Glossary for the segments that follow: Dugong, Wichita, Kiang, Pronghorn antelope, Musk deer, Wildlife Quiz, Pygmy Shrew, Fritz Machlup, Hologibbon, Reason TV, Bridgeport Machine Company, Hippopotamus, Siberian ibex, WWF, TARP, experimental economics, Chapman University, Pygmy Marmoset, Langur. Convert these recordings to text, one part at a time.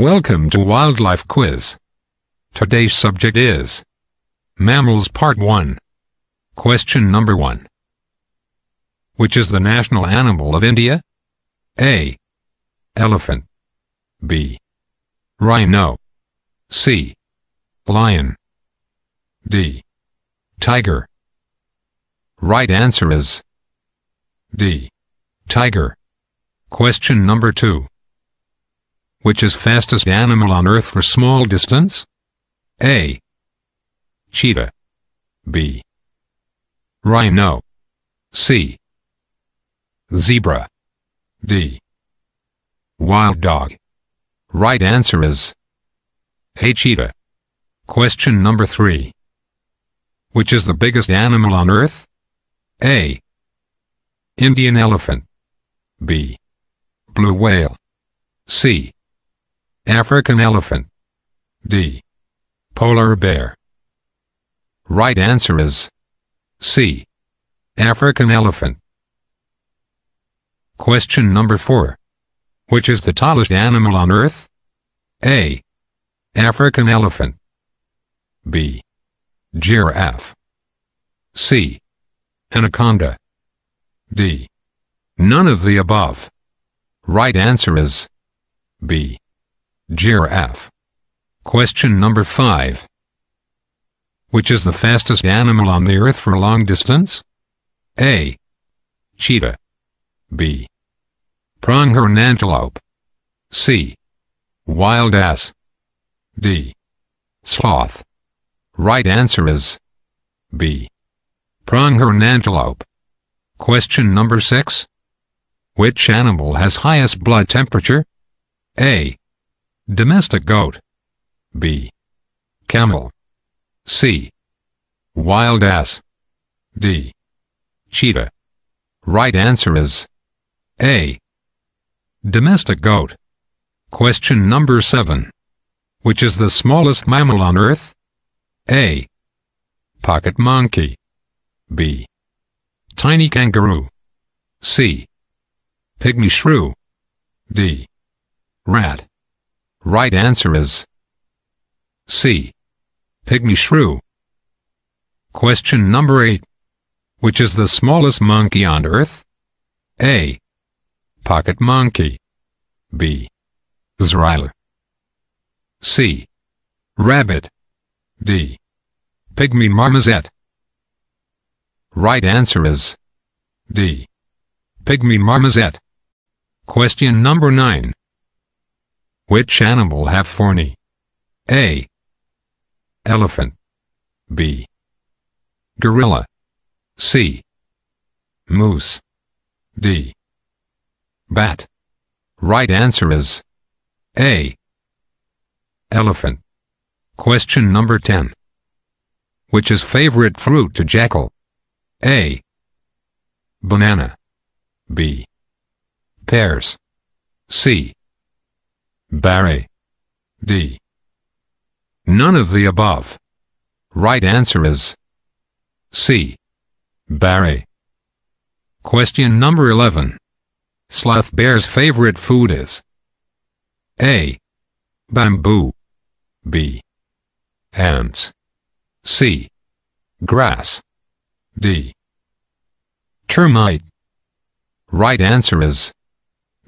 Welcome to Wildlife Quiz. Today's subject is Mammals Part 1. Question number 1. Which is the national animal of India? A. Elephant. B. Rhino. C. Lion. D. Tiger. Right answer is D. Tiger. Question number 2. Which is fastest animal on Earth for small distance? A. Cheetah. B. Rhino. C. Zebra. D. Wild dog. Right answer is A. Cheetah. Question number 3. Which is the biggest animal on Earth? A. Indian elephant. B. Blue whale. C. African elephant. D. Polar bear. Right answer is C. African elephant. Question number 4. Which is the tallest animal on Earth? A. African elephant. B. Giraffe. C. Anaconda. D. None of the above. Right answer is B. Giraffe. Question number 5. Which is the fastest animal on the Earth for long distance? A. Cheetah. B. Pronghorn antelope. C. Wild ass. D. Sloth. Right answer is B. Pronghorn antelope. Question number 6. Which animal has highest blood temperature? A. Domestic goat. B. Camel. C. Wild ass. D. Cheetah. Right answer is A. Domestic goat. Question number 7. Which is the smallest mammal on Earth? A. Pocket monkey. B. Tiny kangaroo. C. Pygmy shrew. D. Rat. Right answer is C. Pygmy shrew. Question number 8. Which is the smallest monkey on Earth? A. Pocket monkey. B. Zrila. C. Rabbit. D. Pygmy marmoset. Right answer is D. Pygmy marmoset. Question number 9. Which animal have 4 knees? A. Elephant. B. Gorilla. C. Moose. D. Bat. Right answer is A. Elephant. Question number 10. Which is favorite fruit to jackal? A. Banana. B. Pears. C. Berry. D. None of the above. Right answer is C. Berry. Question number 11. Sloth bear's favorite food is A. Bamboo. B. Ants. C. Grass. D. Termite. Right answer is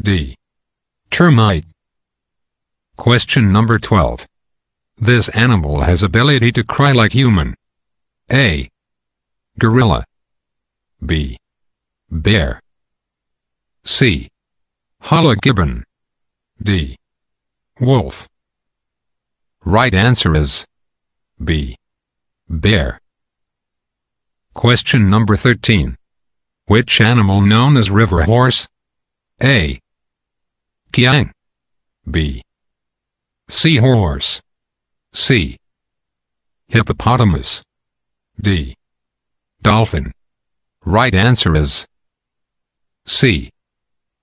D. Termite. Question number 12. This animal has ability to cry like human. A. Gorilla. B. Bear. C. Hologibbon. D. Wolf. Right answer is B. Bear. Question number 13. Which animal known as river horse? A. Kiang. B. Seahorse. C. Hippopotamus. D. Dolphin. Right answer is C.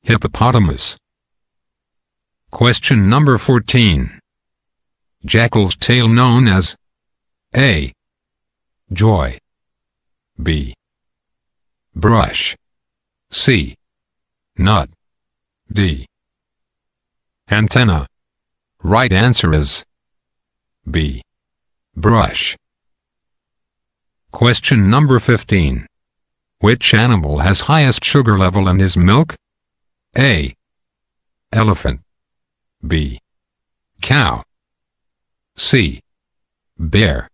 Hippopotamus. Question number 14. Jackal's tail known as A. Joy. B. Brush. C. Nut. D. Antenna. Right answer is B. Brush. Question number 15. Which animal has highest sugar level in his milk? A. Elephant. B. Cow. C. Bear.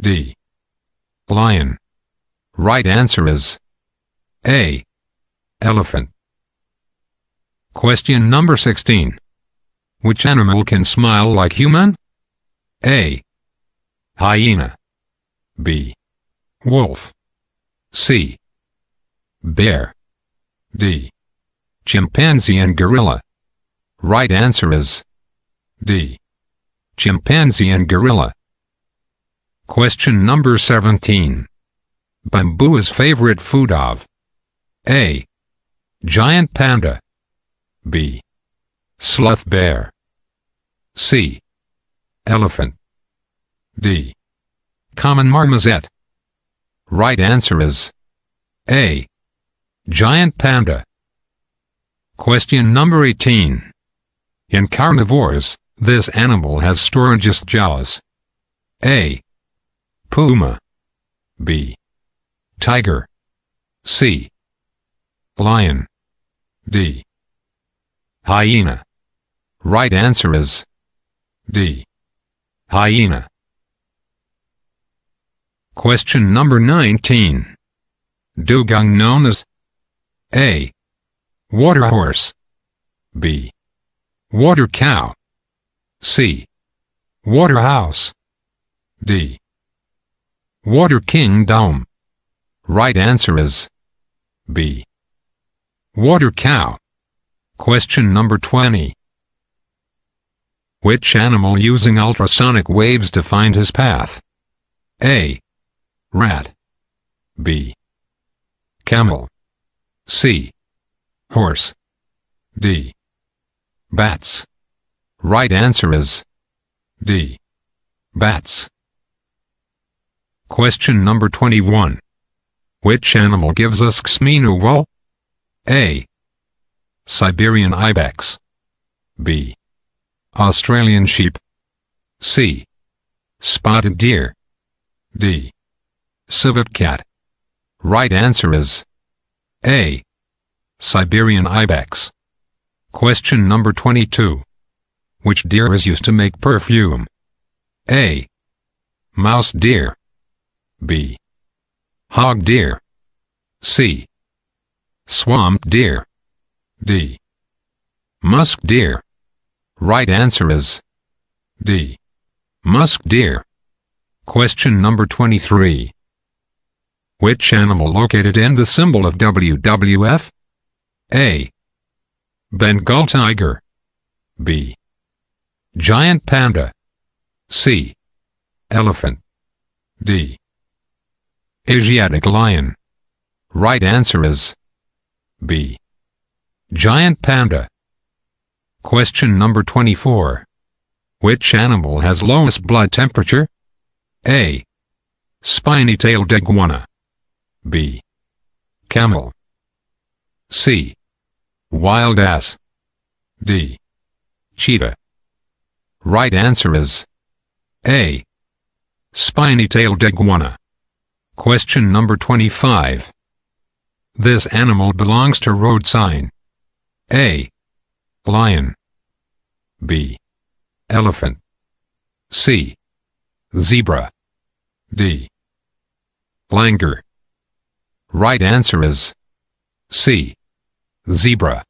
D. Lion. Right answer is A. Elephant. Question number 16. Which animal can smile like human? A. Hyena. B. Wolf. C. Bear. D. Chimpanzee and gorilla. Right answer is D. Chimpanzee and gorilla. Question number 17. Bamboo is favorite food of A. Giant panda. B. Sloth bear. C. Elephant. D. Common marmoset. Right answer is A. Giant panda. Question number 18. In carnivores, this animal has strongest jaws. A. Puma. B. Tiger. C. Lion. D. Hyena. Right answer is D. Hyena. Question number 19. Dugong known as A. Water horse. B. Water cow. C. Water house. D. Water kingdom. Right answer is B. Water cow. Question number 20. Which animal using ultrasonic waves to find his path? A. Rat. B. Camel. C. Horse. D. Bats. Right answer is D. Bats. Question number 21. Which animal gives us Xmenu wool? A. Siberian ibex. B. Australian sheep. C. Spotted deer. D. Civet cat. Right answer is A. Siberian ibex. Question number 22. Which deer is used to make perfume? A. Mouse deer. B. Hog deer. C. Swamp deer. D. Musk deer. Right answer is D. Musk deer. Question number 23. Which animal located in the symbol of WWF? A. Bengal tiger. B. Giant panda. C. Elephant. D. Asiatic lion. Right answer is B. Giant panda. Question number 24. Which animal has lowest blood temperature? A. Spiny-tailed iguana. B. Camel. C. Wild ass. D. Cheetah. Right answer is A. Spiny-tailed iguana. Question number 25. This animal belongs to road sign. A. Lion. B. Elephant. C. Zebra. D. Langur. Right answer is C. Zebra.